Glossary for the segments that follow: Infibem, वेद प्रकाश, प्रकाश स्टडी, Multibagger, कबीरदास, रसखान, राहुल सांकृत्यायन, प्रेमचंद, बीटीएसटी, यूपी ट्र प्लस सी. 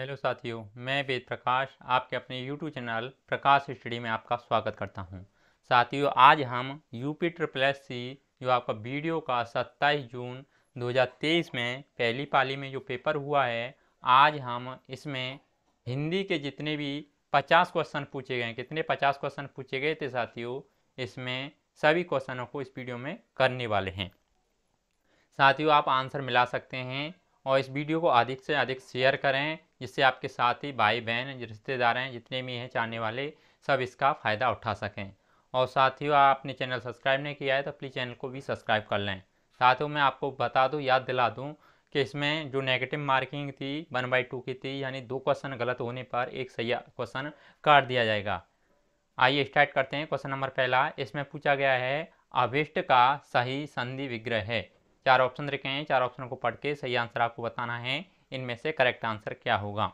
Hello साथियों, मैं वेद प्रकाश आपके अपने यूट्यूब चैनल प्रकाश स्टडी में आपका स्वागत करता हूं। साथियों, आज हम यूपी ट्र प्लस सी जो आपका वीडियो का 27 जून 2023 में पहली पाली में जो पेपर हुआ है, आज हम इसमें हिंदी के जितने भी 50 क्वेश्चन पूछे गए, कितने 50 क्वेश्चन पूछे गए थे साथियों, इसमें सभी क्वेश्चनों को इस वीडियो में करने वाले हैं। साथियों, आप आंसर मिला सकते हैं और इस वीडियो को अधिक से अधिक शेयर करें, जिससे आपके साथी भाई बहन रिश्तेदार हैं जितने भी हैं चाहने वाले सब इसका फ़ायदा उठा सकें। और साथियों, आपने चैनल सब्सक्राइब नहीं किया है तो प्लीज़ चैनल को भी सब्सक्राइब कर लें। साथियों, मैं आपको बता दूं, याद दिला दूं कि इसमें जो नेगेटिव मार्किंग थी 1/2 की थी, यानी 2 क्वेश्चन गलत होने पर एक सही क्वेश्चन काट दिया जाएगा। आइए स्टार्ट करते हैं। क्वेश्चन नंबर पहला, इसमें पूछा गया है अभिष्ट का सही संधि विग्रह है। 4 ऑप्शन रखे हैं, 4 ऑप्शन को पढ़ के सही आंसर आपको बताना है, इनमें से करेक्ट आंसर क्या होगा।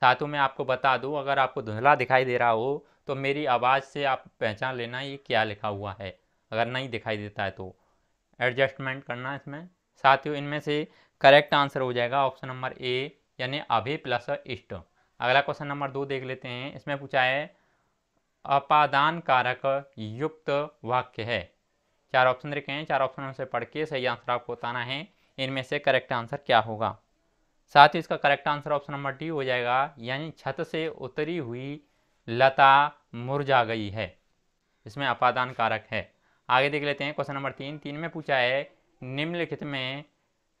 साथ में आपको बता दूं, अगर आपको धुंधला दिखाई दे रहा हो तो मेरी आवाज़ से आप पहचान लेना ये क्या लिखा हुआ है, अगर नहीं दिखाई देता है तो एडजस्टमेंट करना इसमें। साथियों, इनमें से करेक्ट आंसर हो जाएगा ऑप्शन नंबर ए, यानी अभि प्लस इष्ट। अगला क्वेश्चन नंबर 2 देख लेते हैं। इसमें पूछा है अपादान कारक युक्त वाक्य है। 4 ऑप्शन रखे हैं, 4 ऑप्शनों से पढ़ के सही आंसर आपको बताना है, इनमें से करेक्ट आंसर क्या होगा। साथ ही इसका correct answer option number D हो जाएगा, यानी छत से उतरी हुई लता मुरझा गई है, इसमें अपादान कारक है। आगे देख लेते हैं क्वेश्चन नंबर 3 में पूछा है निम्नलिखित में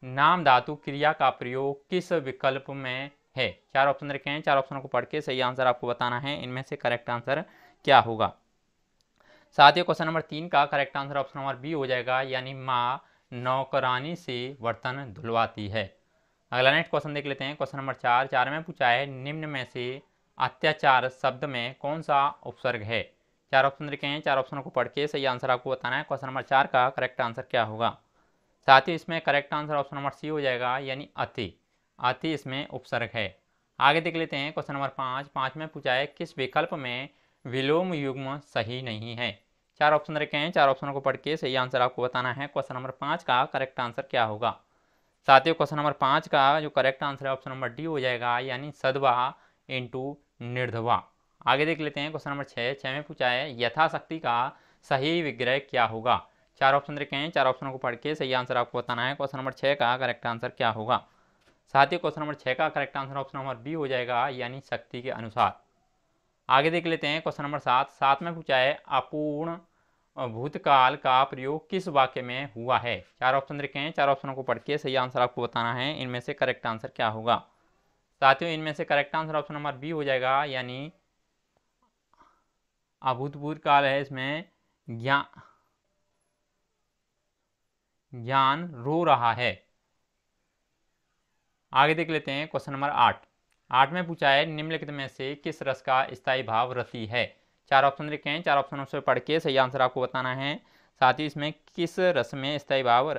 नाम धातु क्रिया का प्रयोग किस विकल्प में है। 4 ऑप्शन रखे हैं, 4 ऑप्शनों को पढ़ के सही आंसर आपको बताना है, इनमें से करेक्ट आंसर क्या होगा। साथ ही क्वेश्चन नंबर 3 का correct answer option number B हो जाएगा, यानी माँ नौकरानी से बर्तन धुलवाती है। अगला नेक्स्ट क्वेश्चन देख लेते हैं। क्वेश्चन नंबर 4 में पूछा है निम्न में से अत्याचार शब्द में कौन सा उपसर्ग है। 4 ऑप्शन रखे हैं, 4 ऑप्शनों को पढ़ के सही आंसर आपको बताना है। क्वेश्चन नंबर 4 का करेक्ट आंसर क्या होगा। साथ ही इसमें correct answer option number C हो जाएगा, यानी अति इसमें उपसर्ग है। आगे देख लेते हैं क्वेश्चन नंबर 5 में पूछा है किस विकल्प में विलोम युग्म सही नहीं है। 4 ऑप्शन रखे हैं, 4 ऑप्शनों को पढ़ के सही आंसर आपको बताना है। क्वेश्चन नंबर 5 का करेक्ट आंसर क्या होगा। साथियों, क्वेश्चन नंबर 5 का जो करेक्ट आंसर है ऑप्शन नंबर डी हो जाएगा, यानी सद्वा इंटू निर्धवा। आगे देख लेते हैं क्वेश्चन नंबर 6 में पूछा है यथाशक्ति का सही विग्रह क्या होगा। 4 ऑप्शन रखे हैं, 4 ऑप्शनों को पढ़ के सही आंसर आपको बताना है। क्वेश्चन नंबर 6 का करेक्ट आंसर क्या होगा। साथियों, क्वेश्चन नंबर 6 का correct answer option number B हो जाएगा, यानी शक्ति के अनुसार। आगे देख लेते हैं क्वेश्चन नंबर 7 में पूछा है अपूर्ण भूतकाल का प्रयोग किस वाक्य में हुआ है। 4 ऑप्शन रखे हैं, 4 ऑप्शनों को पढ़ के सही आंसर आपको बताना है, इनमें से करेक्ट आंसर क्या होगा। साथियों, इनमें से correct answer option number B हो जाएगा, यानी अभूतपूर्वकाल है, इसमें ज्ञान रो रहा है। आगे देख लेते हैं क्वेश्चन नंबर 8 में पूछा है निम्नलिखित में से किस रस का स्थायी भाव रति है। 4 ऑप्शन लिखे हैं, 4 ऑप्शनों से पढ़ के सही आंसर आपको बताना है। साथ ही इसमें किस रस का स्थायी भाव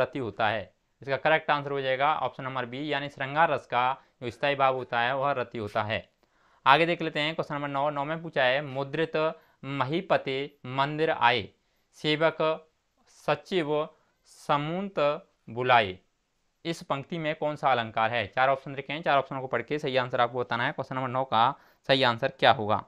रति होता है। इसका करेक्ट आंसर हो जाएगा ऑप्शन नंबर बी, यानी श्रृंगार रस का जो स्थायी भाव होता है वह रति होता है। आगे देख लेते हैं क्वेश्चन नंबर 9 में पूछा है मुद्रित महीपते मंदिर आए सेवक सचिव समूंत बुलाए, इस पंक्ति में कौन सा अलंकार है। 4 ऑप्शन लिखे हैं, 4 ऑप्शनों को पढ़ के सही आंसर आपको बताना है। क्वेश्चन नंबर 9 का सही आंसर क्या होगा।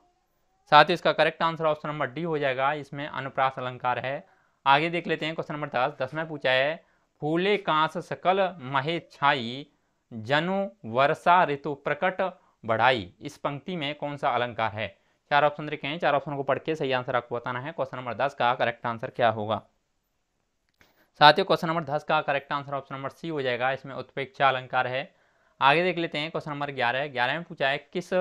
साथ ही इसका correct answer option number D हो जाएगा, इसमें अनुप्रास अलंकार है। आगे देख लेते हैं क्वेश्चन नंबर 10 में पूछा है फूले कांस सकल महे छाई जनु वर्षा ऋतु प्रकट बढ़ाई, इस पंक्ति में कौन सा अलंकार है। 4 ऑप्शन रखे हैं, 4 ऑप्शन को पढ़ के सही आंसर आपको बताना है। क्वेश्चन नंबर 10 का करेक्ट आंसर क्या होगा। साथियों, क्वेश्चन नंबर 10 का correct answer option number C हो जाएगा, इसमें उत्प्रेक्षा अलंकार है। आगे देख लेते हैं क्वेश्चन नंबर 11 में पूछा है किस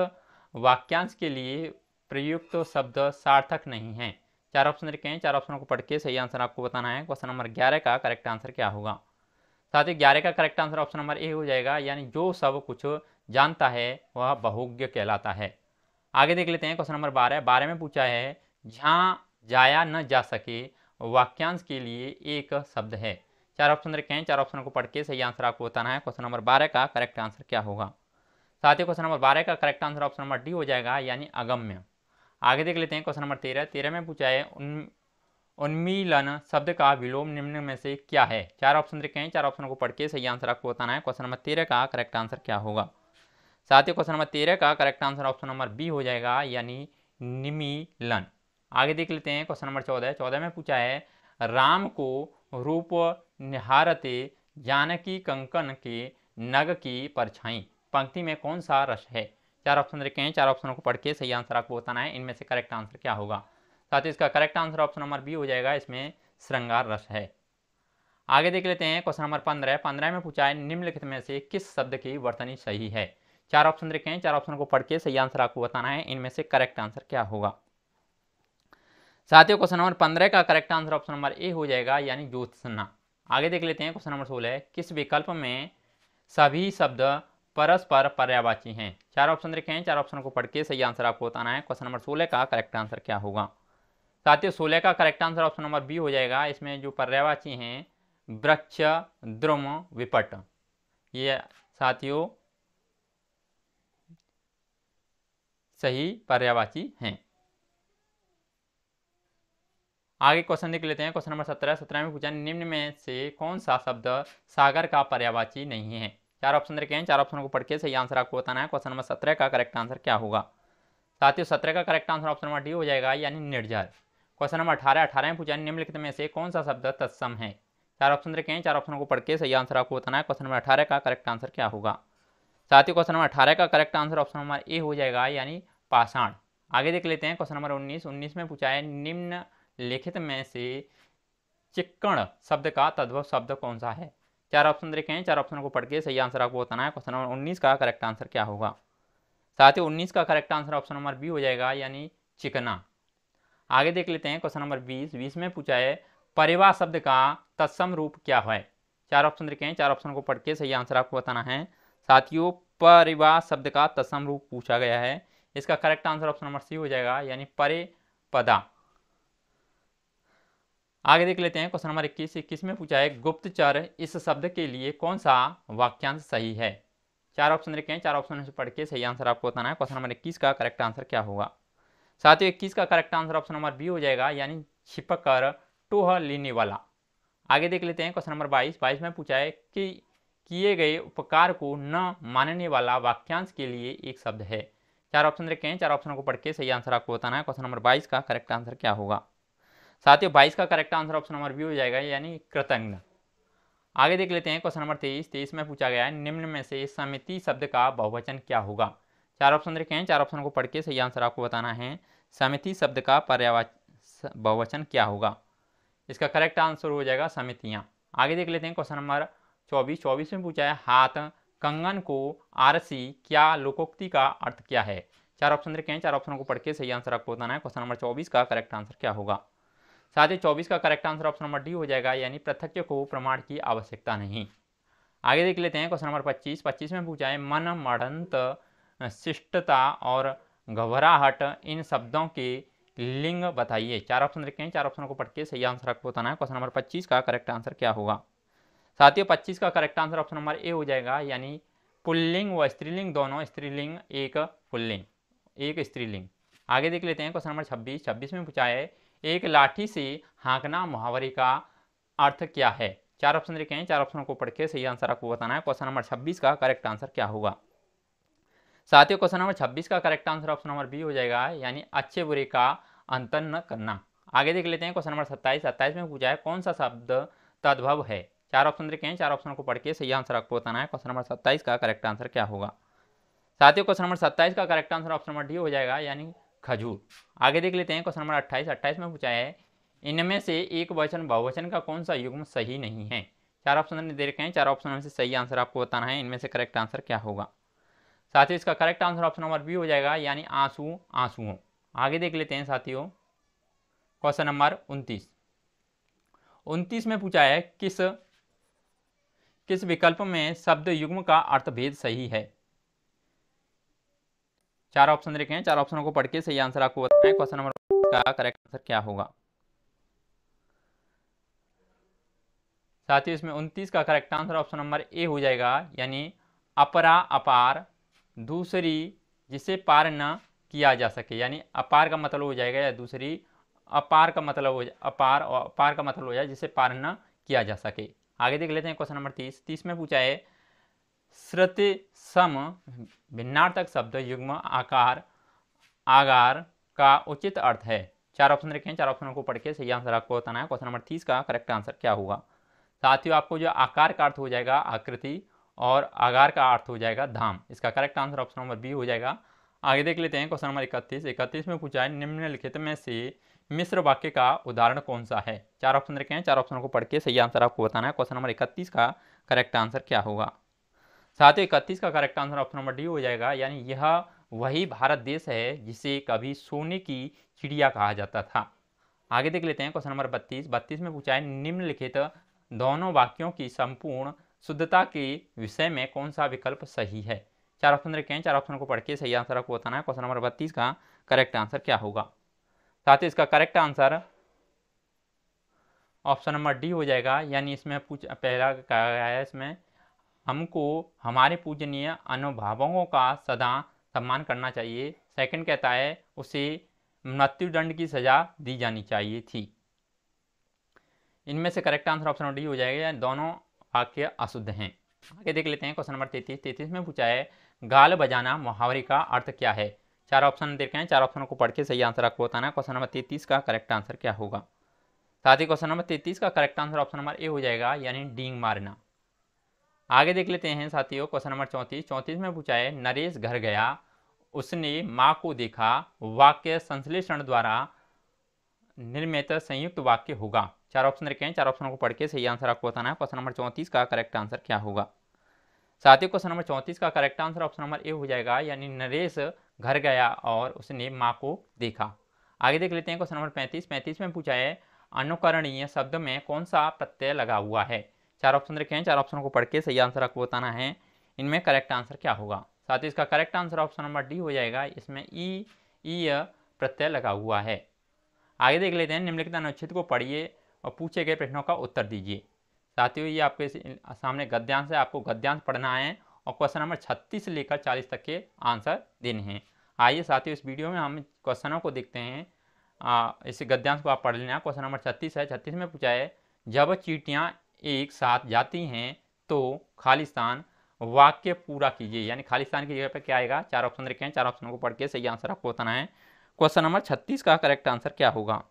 वाक्यांश के लिए प्रयुक्त शब्द सार्थक नहीं है। 4 ऑप्शन रखे हैं, 4 ऑप्शनों को पढ़ के सही आंसर आपको बताना है। क्वेश्चन नंबर 11 का करेक्ट आंसर क्या होगा। साथ ही 11 का correct answer option number A हो जाएगा, यानी जो सब कुछ जानता है वह बहुज्ञ कहलाता है। आगे देख लेते हैं क्वेश्चन नंबर 12 में पूछा है जहाँ जाया न जा सके वाक्यांश के लिए एक शब्द है। 4 ऑप्शन रखे हैं, 4 ऑप्शनों को पढ़ के सही आंसर आपको बताना है। क्वेश्चन नंबर 12 का करेक्ट आंसर क्या होगा। साथ ही क्वेश्चन नंबर 12 का correct answer option number D हो जाएगा, यानी अगम्य। आगे देख लेते हैं क्वेश्चन नंबर 13 में पूछा है उन्मीलना शब्द का विलोम निम्न में से क्या है? चार ऑप्शन देखे हैं, चार ऑप्शनों को पढ़ के सही आंसर आपको बताना है। क्वेश्चन नंबर 13 का करेक्ट आंसर क्या होगा? साथ ही क्वेश्चन नंबर 13 का correct answer option number B हो जाएगा, यानी निमीलन। आगे देख लेते हैं क्वेश्चन नंबर 14। 14 में पूछा है, राम को रूप निहारते जानकी कंकन के नग की परछाई पंक्ति में कौन सा रस है? चार ऑप्शन देखे हैं, चार ऑप्शनों को पढ़ के सही आंसर आपको बताना है। इनमें से करेक्ट आंसर क्या होगा? साथ ही इसका correct answer option number B हो जाएगा, इसमें श्रृंगार रस है। आगे देख लेते हैं क्वेश्चन नंबर 15। 15 में पूछा है, निम्नलिखित में से किस शब्द की वर्तनी सही है? चार ऑप्शन देखे हैं, चार ऑप्शन को पढ़ के सही आंसर आपको बताना है। इनमें से करेक्ट आंसर क्या होगा? साथियों क्वेश्चन नंबर 15 का correct answer option number A हो जाएगा, यानी ज्योत्सना। आगे देख लेते हैं क्वेश्चन नंबर 16। किस विकल्प में सभी शब्द परस्पर पर्यायवाची हैं? चार ऑप्शन देखे हैं, चार ऑप्शन को पढ़ के सही आंसर आपको बताना है। क्वेश्चन नंबर 16 का करेक्ट आंसर क्या होगा? साथियों 16 का correct answer option number B हो जाएगा। इसमें जो पर्यायवाची हैं, वृक्ष, द्रुम, विपट। ये साथियों सही पर्यायवाची हैं। आगे क्वेश्चन देख लेते हैं क्वेश्चन नंबर 17। 17 में पूछा, निम्न में से कौन सा शब्द सागर का पर्यायवाची नहीं है? चार ऑप्शन देखे हैं, चार ऑप्शन को पढ़ के सही आंसर आपको बताना है। क्वेश्चन नंबर 17 का करेक्ट आंसर क्या होगा? साथियों 17 का correct answer option number D हो जाएगा, यानी निर्जर। Question number 18। 18 में पूछा, निम्नलिखित में से कौन सा शब्द तत्सम है? चार ऑप्शन देखे हैं, चार ऑप्शन को पढ़ के सही आंसर आपको बताना है। क्वेश्चन नंबर 18 का करेक्ट आंसर क्या होगा? साथियों क्वेश्चन नंबर 18 का correct answer option number A हो जाएगा, यानी पाषाण। आगे देख लेते हैं क्वेश्चन नंबर 19। 19 में पूछा है, निम्नलिखित में से चिक्कण शब्द का तद्भव शब्द कौन सा है? चार ऑप्शन देखे हैं, चार ऑप्शन को पढ़ के सही आंसर आपको बताना है। क्वेश्चन नंबर 19 का करेक्ट आंसर क्या होगा? साथ ही 19 का correct answer option number B हो जाएगा, यानी चिकना। आगे देख लेते हैं क्वेश्चन नंबर 20। 20 में पूछा है, परिवाह शब्द का तत्सम रूप क्या है? चार ऑप्शन देखे हैं, चार ऑप्शन को पढ़ के सही आंसर आपको बताना है। साथियों परिवाह शब्द का तत्सम रूप पूछा गया है। इसका correct answer option number C हो जाएगा, यानी परिपदा। आगे देख लेते हैं क्वेश्चन नंबर 21। 21 में पूछा है, गुप्तचर इस शब्द के लिए कौन सा वाक्यांश सही है? चार ऑप्शन देखे हैं, चार ऑप्शन से पढ़ के सही आंसर आपको बताना है। क्वेश्चन नंबर 21 का करेक्ट आंसर क्या होगा? साथियों 21 का correct answer option number B हो जाएगा, यानी छिपक कर टोह लेने वाला। आगे देख लेते हैं क्वेश्चन नंबर 22। 22 में पूछा है कि किए गए उपकार को न मानने वाला वाक्यांश के लिए एक शब्द है। चार ऑप्शन देखे हैं, चार ऑप्शन को पढ़ के सही आंसर आपको बताना है। क्वेश्चन नंबर 22 का करेक्ट आंसर क्या होगा? साथियों 22 का correct answer option number B हो जाएगा, यानी कृतज्ञ। आगे देख लेते हैं क्वेश्चन नंबर 23। 23 में पूछा गया है, निम्न में से समिति शब्द का बहुवचन क्या होगा? चार ऑप्शन देखे हैं, चार ऑप्शन को पढ़ के सही आंसर आपको बताना है। समिति शब्द का पर्यायवाची बहुवचन क्या होगा? इसका करेक्ट आंसर हो जाएगा समितियाँ। आगे देख लेते हैं क्वेश्चन नंबर 24। 24 में पूछा है, हाथ कंगन को आरसी क्या लोकोक्ति का अर्थ क्या है? चार ऑप्शन देखे हैं, चार ऑप्शन को पढ़ के सही आंसर आपको बताना है। क्वेश्चन नंबर 24 का करेक्ट आंसर क्या होगा? साथ ही 24 का correct answer option number D हो जाएगा, यानी प्रत्यक्ष को प्रमाण की आवश्यकता नहीं। आगे देख लेते हैं क्वेश्चन नंबर 25। 25 में पूछा है, मन, मढ़ंत, शिष्टता और घबराहट इन शब्दों के लिंग बताइए। चार ऑप्शन देखे हैं, चार ऑप्शन को पढ़ के सही आंसर आपको बताना है। क्वेश्चन नंबर 25 का करेक्ट आंसर क्या होगा? साथियों 25 का correct answer option number A हो जाएगा, यानी पुल्लिंग व स्त्रीलिंग दोनों, स्त्रीलिंग एक, पुल्लिंग एक, स्त्रीलिंग। आगे देख लेते हैं क्वेश्चन नंबर 26। 26 में पूछा है, एक लाठी से हाँकना मुहावरे का अर्थ क्या है? चार ऑप्शन देखे हैं, चार ऑप्शनों को पढ़ के सही आंसर आपको बताना है। क्वेश्चन नंबर 26 का करेक्ट आंसर क्या होगा? साथियों क्वेश्चन नंबर 26 का correct answer option number B हो जाएगा, यानी अच्छे बुरे का अंतर न करना। आगे देख लेते हैं क्वेश्चन नंबर 27। 27 में पूछा है, कौन सा शब्द तद्भव है? चार ऑप्शन देखे हैं, चार ऑप्शन को पढ़ के सही आंसर आपको बताना है। क्वेश्चन नंबर 27 का करेक्ट आंसर क्या होगा? साथियों क्वेश्चन नंबर 27 का correct answer option number D हो जाएगा, यानी खजूर। आगे देख लेते हैं क्वेश्चन नंबर 28। 28 में पूछा है, इनमें से एक वचन बहुवचन का कौन सा युग्म सही नहीं है? चार ऑप्शन दे रखे हैं, चार ऑप्शन में से सही आंसर आपको बताना है। इनमें से करेक्ट आंसर क्या होगा? साथियों इसका correct answer option number B हो जाएगा, यानी आंसू, आंसुओं। आगे देख लेते हैं साथियों क्वेश्चन नंबर 29। 29 में पूछा है, किस विकल्प में शब्द युग्म का अर्थभेद सही है? चार ऑप्शन देखे हैं, चार ऑप्शनों को पढ़ के सही आंसर आपको बताना है। क्वेश्चन नंबर का करेक्ट आंसर क्या होगा? साथियों इसमें 29 का correct answer option number A हो जाएगा, यानी अपरा अपार, दूसरी जिसे पार न किया जा सके। यानी अपार का मतलब हो जाएगा या दूसरी, अपार का मतलब हो जाए, अपार का मतलब हो जाए जिसे पार न किया जा सके। आगे देख लेते हैं क्वेश्चन नंबर 30 में पूछा है श्रुति सम भिन्नार्थक शब्द युग्म आकार आगार का उचित अर्थ है। चार ऑप्शन रखे हैं, चार ऑप्शनों को पढ़ के सही आंसर आपको बताना है। क्वेश्चन नंबर 30 का करेक्ट आंसर क्या होगा। साथियों आपको जो आकार का अर्थ हो जाएगा आकृति और आगार का अर्थ हो जाएगा धाम। इसका correct answer option number B हो जाएगा। आगे देख लेते हैं क्वेश्चन नंबर 31 में पूछा है निम्नलिखित में से मिश्र वाक्य का उदाहरण कौन सा है। चार ऑप्शन रखे हैं, चार ऑप्शनों को पढ़ के सही आंसर आपको बताना है। क्वेश्चन नंबर 31 का करेक्ट आंसर क्या होगा। साथियों 31 का correct answer option number D हो जाएगा। यानी यह वही भारत देश है जिसे कभी सोने की चिड़िया कहा जाता था। आगे देख लेते हैं क्वेश्चन नंबर 32 में पूछा है निम्नलिखित दोनों वाक्यों की संपूर्ण शुद्धता के विषय में कौन सा विकल्प सही है। चार ऑप्शन रखे हैं, चार ऑप्शन को पढ़ के सही आंसर आपको बताना है। क्वेश्चन नंबर 32 का करेक्ट आंसर क्या होगा। साथ ही इसका correct answer option number D हो जाएगा। यानी इसमें पहला कहा गया है इसमें हमको हमारे पूजनीय अनुभावों का सदा सम्मान करना चाहिए। सेकंड कहता है उसे मृत्युदंड की सजा दी जानी चाहिए थी। इनमें से correct answer option number D हो जाएगा। दोनों वाक्य अशुद्ध हैं। आगे देख लेते हैं क्वेश्चन नंबर 33 में पूछा है गाल बजाना मुहावरे का अर्थ क्या है। चार ऑप्शन देख रहे हैं, चार ऑप्शनों को पढ़ के सही आंसर आपको बताना है। क्वेश्चन नंबर 33 का करेक्ट आंसर क्या होगा। साथ ही क्वेश्चन नंबर 33 का correct answer option number A हो जाएगा, यानी डींग मारना। आगे देख लेते हैं साथियों क्वेश्चन नंबर 34 में पूछा है नरेश घर गया उसने माँ को देखा वाक्य संश्लेषण द्वारा निर्मित संयुक्त वाक्य होगा। चार ऑप्शन रखे हैं, चार ऑप्शनों को पढ़ के सही आंसर आपको बताना है। क्वेश्चन नंबर 34 का करेक्ट आंसर क्या होगा। साथियों क्वेश्चन नंबर 34 का correct answer option number A हो जाएगा। यानी नरेश घर गया और उसने माँ को देखा। आगे देख लेते हैं क्वेश्चन नंबर 35 में पूछा है अनुकरणीय शब्द में कौन सा प्रत्यय लगा हुआ है। चार ऑप्शन रखे हैं, चार ऑप्शनों को पढ़ के सही आंसर आपको बताना है। इनमें करेक्ट आंसर क्या होगा। साथ ही इसका correct answer option number D हो जाएगा। इसमें ई प्रत्यय लगा हुआ है। आगे देख लेते हैं निम्नलिखित अनुच्छेद को पढ़िए और पूछे गए प्रश्नों का उत्तर दीजिए। साथियों ये आपके सामने गद्यांश है, आपको गद्यांश पढ़ना है और क्वेश्चन नंबर 36 से लेकर 40 तक के आंसर देने हैं। आइए साथियों इस वीडियो में हम क्वेश्चनों को देखते हैं। इस गद्यांश को आप पढ़ लेना। क्वेश्चन नंबर 36 है। 36 में पूछा है जब चींटियाँ एक साथ जाती हैं तो खालिस्तान वाक्य पूरा कीजिए। यानी खालिस्तान की जगह पर क्या आएगा। चार ऑप्शन रखे हैं, चार ऑप्शनों को पढ़ के सही आंसर आपको बताना है। क्वेश्चन नंबर 36 का करेक्ट आंसर क्या होगा।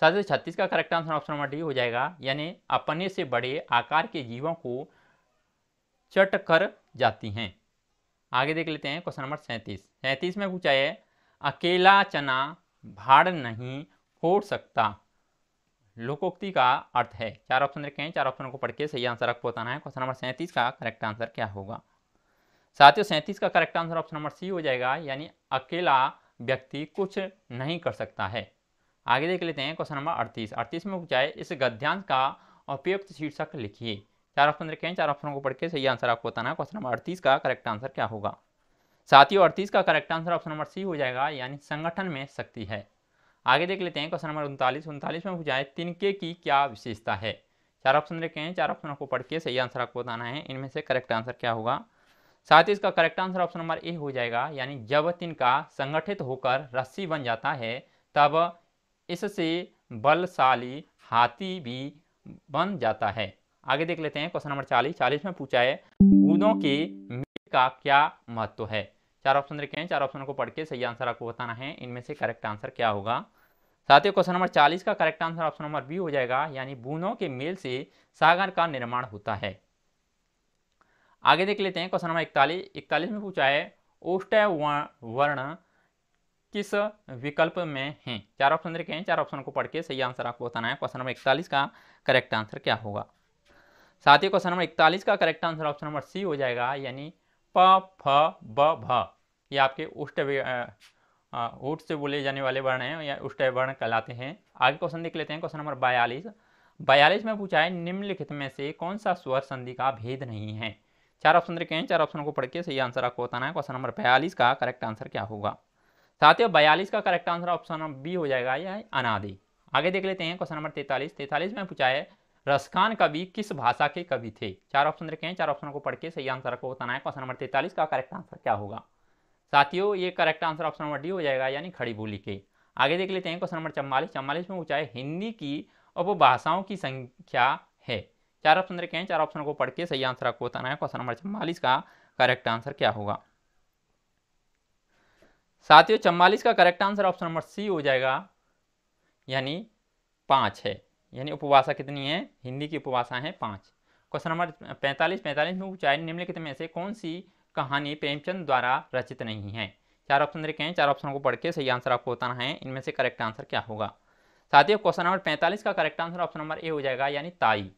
साथ ही 36 का correct answer option number D हो जाएगा। यानी अपने से बड़े आकार के जीवों को चट कर जाती हैं। आगे देख लेते हैं क्वेश्चन नंबर 37 में पूछा है अकेला चना भाड़ नहीं फोड़ सकता लोकोक्ति का अर्थ है। चार ऑप्शन रखे हैं, चार ऑप्शनों को पढ़ के सही आंसर आपको बताना है। क्वेश्चन नंबर 37 का करेक्ट आंसर क्या होगा। साथियों 37 का correct answer option number C हो जाएगा। यानी अकेला व्यक्ति कुछ नहीं कर सकता है। आगे देख लेते हैं क्वेश्चन नंबर 38 में पूछा है इस गद्यांश का उपयुक्त शीर्षक लिखिए। चार ऑप्शन रखे हैं, चार ऑप्शनों को पढ़ के सही आंसर आपको बताना है। क्वेश्चन नंबर 38 का करेक्ट आंसर क्या होगा। साथियों 38 का correct answer option number C हो जाएगा। यानी संगठन में शक्ति है। आगे देख लेते हैं क्वेश्चन नंबर 39 में पूछा है तिनके की क्या विशेषता है। चार ऑप्शन रखे हैं, चार ऑप्शनों को पढ़ के सही आंसर आपको बताना है। इनमें से करेक्ट आंसर क्या होगा। साथ ही इसका correct answer option number A हो जाएगा। यानी जब तिनका संगठित होकर रस्सी बन जाता है तब इससे बलशाली हाथी भी बन जाता है। आगे देख लेते हैं क्वेश्चन नंबर 40 में पूछा है गूदों के मेल का क्या महत्व है। चार ऑप्शन रखे हैं, चार ऑप्शनों को पढ़ के सही आंसर आपको बताना है। इनमें से करेक्ट आंसर क्या होगा। साथ ही क्वेश्चन नंबर 40 का correct answer option number B हो जाएगा। यानी बूंदों के मेल से सागर का निर्माण होता है। आगे देख लेते हैं क्वेश्चन नंबर 41 में पूछा है ओष्ठय वर्ण किस विकल्प में हैं। चार ऑप्शन रखे हैं, चार ऑप्शन को पढ़ के सही आंसर आपको बताना है। क्वेश्चन नंबर 41 का करेक्ट आंसर क्या होगा। साथ ही क्वेश्चन नंबर 41 का correct answer option number C हो जाएगा। यानी प फ ब भ ये आपके ओठ से बोले जाने वाले वर्ण हैं या ओष्ठ्य वर्ण कहलाते हैं। आगे क्वेश्चन देख लेते हैं क्वेश्चन नंबर 42 में पूछा है निम्नलिखित में से कौन सा स्वर संधि का भेद नहीं है। चार ऑप्शन रखे हैं, चार ऑप्शनों को पढ़ के सही आंसर आपको बताना है। क्वेश्चन नंबर 42 का करेक्ट आंसर क्या होगा। साथियों 42 का करेक्ट आंसर ऑप्शन B हो जाएगा। यह अनादि। आगे देख लेते हैं क्वेश्चन नंबर 43 में पूछा है रसखान कवि किस भाषा के कवि थे। चार ऑप्शन रखे हैं, चार ऑप्शनों को पढ़ के सही आंसर को बताना है। क्वेश्चन नंबर 43 का करेक्ट आंसर क्या होगा। साथियों ये correct answer option number D हो जाएगा। यानी खड़ी बोली के। आगे देख लेते हैं क्वेश्चन नंबर 44 में पूछा है हिंदी की उपभाषाओं की संख्या है। चार ऑप्शन रखे हैं, चार ऑप्शन को पढ़ के सही आंसर आपको बताना है। क्वेश्चन नंबर 44 का करेक्ट आंसर क्या होगा साथियों? 44 का correct answer option number C हो जाएगा, यानी 5 है। यानी उपभाषा कितनी है? हिंदी की उपभाषा है 5। क्वेश्चन नंबर 45 में पूछा है निम्नलिखित में से कौन सी कहानी प्रेमचंद द्वारा रचित नहीं है। चार ऑप्शन रखे हैं, चार ऑप्शन को पढ़ के सही आंसर आपको बताना है। इनमें से करेक्ट आंसर क्या होगा साथियों? क्वेश्चन नंबर 45 का correct answer option number A हो जाएगा, यानी ताई।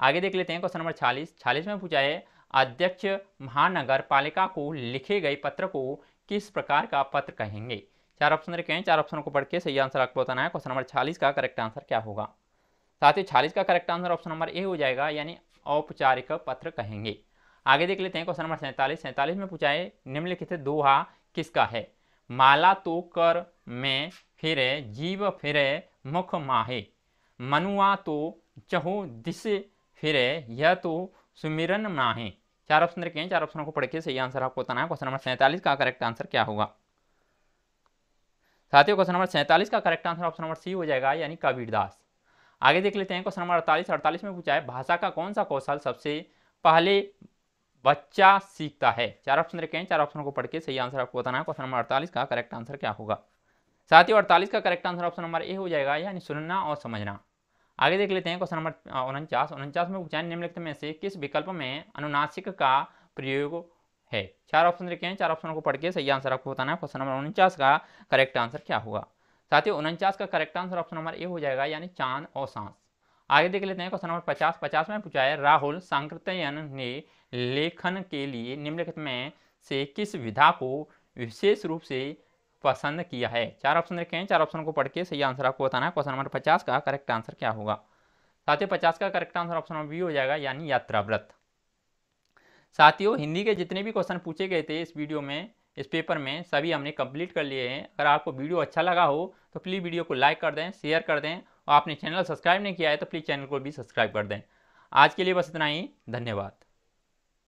आगे देख लेते हैं क्वेश्चन नंबर 46 में पूछा है अध्यक्ष महानगर पालिका को लिखे गए पत्र को किस प्रकार का पत्र कहेंगे। चार ऑप्शन रखे हैं, चार ऑप्शन को पढ़ के सही आंसर आपको बताना है। क्वेश्चन नंबर 46 का करेक्ट आंसर क्या होगा साथियों? 46 का correct answer option number A हो जाएगा, यानी औपचारिक पत्र कहेंगे। आगे देख लेते हैं क्वेश्चन नंबर 47 में पूछा है निम्नलिखित दोहा किसका है। माला तो कर में फिरे जीव फिरे मुख माहे, मनुआ तो चहु दिस फिरे यह तो सुमिरन माहे। चार ऑप्शन रखे हैं, चार ऑप्शनों को पढ़ के सही आंसर आपको बताना है। क्वेश्चन नंबर 47 का करेक्ट आंसर क्या होगा साथियों? क्वेश्चन नंबर 47 का correct answer option number C हो जाएगा, यानी कबीरदास। आगे देख लेते हैं क्वेश्चन नंबर 48 में पूछा है भाषा का कौन सा कौशल सबसे पहले बच्चा सीखता है। चार ऑप्शन रखे हैं, चार ऑप्शन को पढ़ के सही आंसर आपको बताना है। क्वेश्चन नंबर 48 का करेक्ट आंसर क्या होगा साथियों? 48 का correct answer option number A हो जाएगा, यानी सुनना और समझना। आगे देख लेते हैं क्वेश्चन नंबर 49 में पूछा है निम्नलिखित में से किस विकल्प में अनुनासिक का प्रयोग है। चार ऑप्शन रखे हैं, चार ऑप्शन को पढ़ के सही आंसर आपको बताना है। क्वेश्चन नंबर 49 का करेक्ट आंसर क्या होगा साथियों? 49 का correct answer option number A हो जाएगा, यानी चांद और सांस। आगे देख लेते हैं क्वेश्चन नंबर 50 में पूछा है राहुल सांकृत्यायन ने लेखन के लिए निम्नलिखित में से किस विधा को विशेष रूप से पसंद किया है। चार ऑप्शन रखे हैं, चार ऑप्शन को पढ़ के सही आंसर आपको बताना है। क्वेश्चन नंबर 50 का करेक्ट आंसर क्या होगा साथियों? 50 का correct answer option number B हो जाएगा, यानी यात्रा व्रत। साथियों हिंदी के जितने भी क्वेश्चन पूछे गए थे इस वीडियो में, इस पेपर में, सभी हमने कंप्लीट कर लिए हैं। अगर आपको वीडियो अच्छा लगा हो तो प्लीज़ वीडियो को लाइक कर दें, शेयर कर दें, और आपने चैनल सब्सक्राइब नहीं किया है तो प्लीज़ चैनल को भी सब्सक्राइब कर दें। आज के लिए बस इतना ही, धन्यवाद।